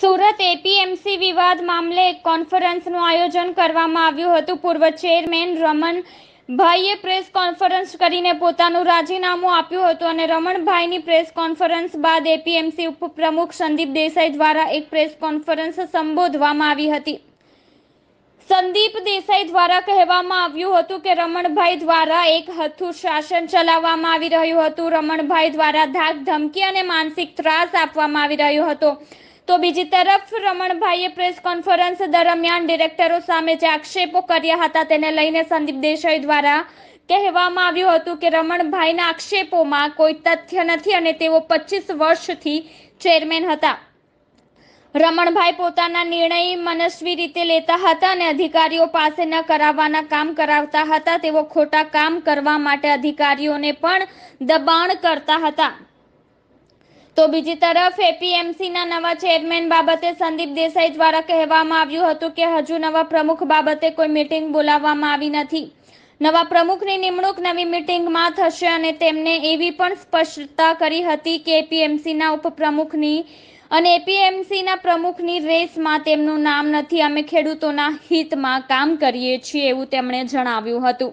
Surat APMC વિવાદ મામલે એક કોન્ફરન્સનું આયોજન કરવામાં આવ્યું હતું. પૂર્વ ચેરમેન રમણ ભાઈએ પ્રેસ કોન્ફરન્સ કરીને પોતાનું રાજીનામું આપ્યું હતું અને રમણભાઈની પ્રેસ કોન્ફરન્સ બાદ એપીએમસી ઉપપ્રમુખ સંદીપ દેસાઈ દ્વારા એક પ્રેસ કોન્ફરન્સ સંબોધવામાં આવી હતી. સંદીપ દેસાઈ દ્વારા કહેવામાં આવ્યું હતું કે રમણભાઈ દ્વારા એક હથું શાસન ચલાવવામાં આવી રહ્યું હતું. રમણભાઈ દ્વારા ધાક ધમકી અને માનસિક ત્રાસ આપવામાં આવી રહ્યો હતો. તો બીજી તરફ રમણભાઈએ પ્રેસ કોન્ફરન્સ દરમિયાન ડિરેક્ટરો સામે જે આક્ષેપો કર્યા હતા તેને લઈને સંદીપ દેસાઈ દ્વારા કહેવામાં આવ્યું હતું કે રમણભાઈના આક્ષેપોમાં કોઈ તથ્ય નથી અને તેઓ 25 વર્ષથી ચેરમેન હતા. રમણભાઈ પોતાના નિર્ણય મનસ્વી રીતે લેતા હતા અને અધિકારીઓ પાસે ન કરાવવાના કામ કરાવતા હતા. તેઓ ખોટા કામ કરવા માટે અધિકારીઓને પણ દબાણ કરતા હતા. તો બીજી તરફ એપીએમસીના નવા ચેરમેન બાબતે સંદીપ દેસાઈ દ્વારા કહેવામાં આવ્યું હતું કે હજુ નવા પ્રમુખ બાબતે કોઈ મીટિંગ બોલાવવામાં આવી નથી. નવા પ્રમુખની નિમણૂક નવી મીટિંગમાં થશે અને તેમણે એવી પણ સ્પષ્ટતા કરી હતી કે એપીએમસીના ઉપપ્રમુખની અને એપીએમસીના પ્રમુખની રેસમાં તેમનું નામ નથી. અમે ખેડૂતોના હિતમાં કામ કરીએ છીએ એવું તેમણે જણાવ્યું હતું.